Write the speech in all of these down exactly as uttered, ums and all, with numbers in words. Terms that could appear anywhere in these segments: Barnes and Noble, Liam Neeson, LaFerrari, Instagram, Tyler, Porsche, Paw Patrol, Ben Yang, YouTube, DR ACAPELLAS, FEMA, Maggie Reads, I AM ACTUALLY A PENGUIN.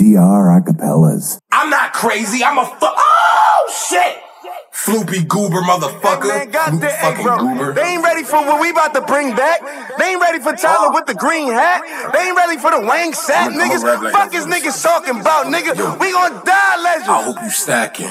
D R Acapellas. I'm not crazy, I'm a fuck. Oh, shit! Floopy goober motherfucker. Hey man, God damn, fucking hey bro, goober. They ain't ready for what we about to bring back. They ain't ready for Tyler with the green hat. They ain't ready for the wang sack, niggas. Like fuck is niggas talking about, nigga. Yo, we gonna die, legend. I hope you stacking.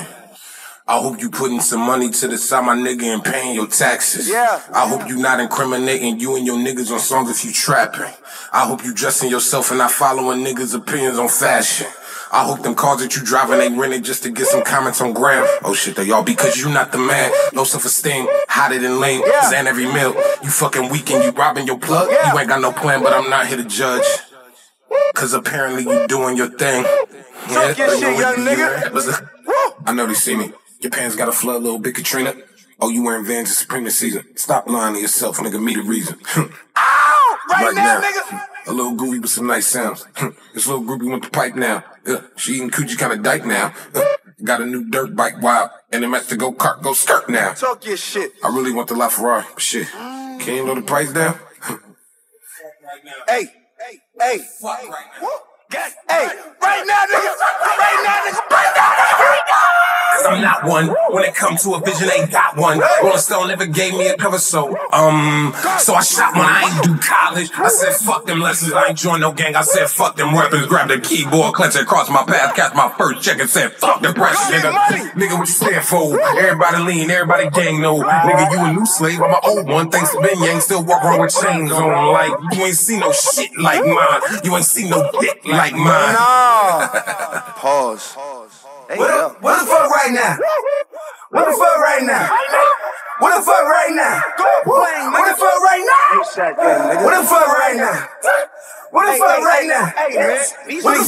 I hope you putting some money to the side, my nigga, and paying your taxes. Yeah. I hope you not incriminating you and your niggas on songs if you trapping. I hope you dressing yourself and not following niggas' opinions on fashion. I hope them cars that you driving ain't rented just to get some comments on gram. Oh shit though, y'all, because you not the man. Low self-esteem, hotter than lame. Yeah. And every meal, you fucking weak and you robbing your plug. Yeah. You ain't got no plan, but I'm not here to judge. Cause apparently you doing your thing. Talk yeah, your shit, young nigga. Listen, I know they see me. Your pants got a flood, little bit Katrina. Oh, you wearing Vans, it's Supreme season. Stop lying to yourself, nigga, me the reason. Ow! Right, right now, now, nigga! A little groovy with some nice sounds. This little groupie went to pipe now. Uh, she eating coochie kind of dyke now. Uh, got a new dirt bike, wow. And it matched the go-kart, go skirt now. Talk your shit. I really want the LaFerrari, but shit. Mm. Can you know the price down? Fuck right now. Hey, hey, hey. Fuck right now. God, hey, right now, nigga. Right now, nigga. Right now, nigga. Right now. Cause I'm not one. When it comes to a vision, ain't got one. Rolling Stone never gave me a cover, so um, so I shot when I ain't do college. I said fuck them lessons, I ain't join no gang. I said fuck them weapons, grabbed the keyboard, clenched it across my path, catch my first check and said fuck the press, nigga. Nigga, what you stand for? Everybody lean, everybody gang, no. Nigga, you a new slave, I'm an old one. Thanks to Ben Yang, still walk around with chains on. Like you ain't seen no shit like mine. You ain't seen no dick like mine. No. Pause. Hey, what, the, what the fuck right now? What the fuck right now? What the fuck right now? What the fuck right now? What the fuck right now? What the fuck right now? What the fuck right now? These niggas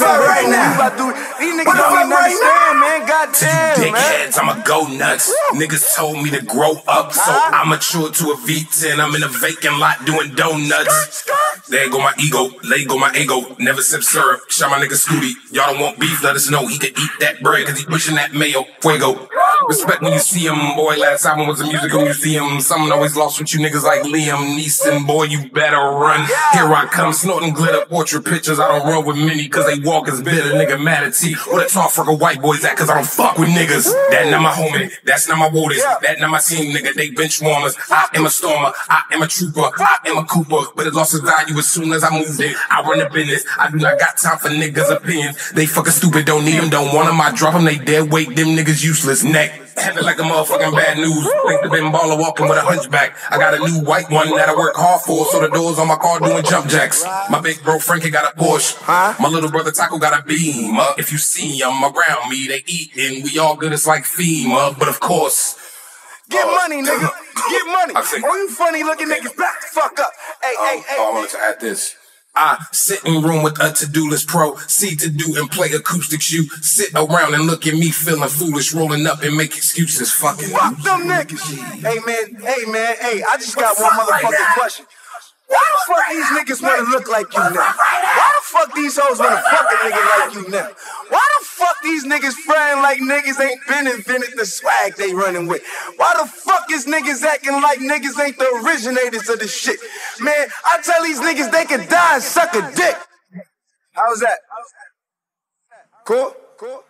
don't understand, man. God damn, man. Dickheads, I'ma go nuts. Niggas told me to grow up, so I matured to a V ten. I'm in a vacant lot doing donuts. There go my ego, lay go my ego. Never sip syrup, shot my nigga Scooty. Y'all don't want beef, let us know. He could eat that bread, cause he pushing that mayo. Fuego. Respect when you see him, boy. Last album was a musical museum. Someone always lost with you niggas like Liam Neeson. Boy, you better run. Here I come, snorting glitter, portrait pictures. I don't run with many, cause they walk as bitter. Nigga mad at T. Where the tall fucking white boys at, cause I don't fuck with niggas. That not my homie, that's not my waters. That not my team, nigga, they bench warmers. I am a stormer, I am a trooper, I am a Cooper. But it lost its value as soon as I moved in. I run the business, I do not got time for niggas' opinions. They fucking stupid, don't need them, don't want them. I drop them, they dead weight, them niggas useless. Neck. Having like a motherfucking bad news. Think the been baller walking with a hunchback. I got a new white one that I work hard for, so the doors on my car doing jump jacks. My big bro Frankie got a Porsche. My little brother Taco got a beam up. If you see them around me, they eating. We all good, it's like FEMA. But of course, get money, nigga. Get money. All you funny looking niggas back the fuck up. Hey, um, hey, hey. Oh, I wanted to add this. I sit in room with a to-do list pro, see to do and play acoustics. You sit around and look at me feeling foolish, rolling up and make excuses. Fucking fuck them niggas. Hey man, hey man, hey, I just got one motherfucking question. Why the fuck these niggas wanna look like you now? Why the fuck these hoes wanna fuck a nigga like you now? Why the fuck these niggas frying like niggas ain't been invented the swag they running with? Why the fuck is niggas acting like niggas ain't the originators of this shit? Man, I tell these niggas they could die and suck a dick. How's that? Cool? Cool?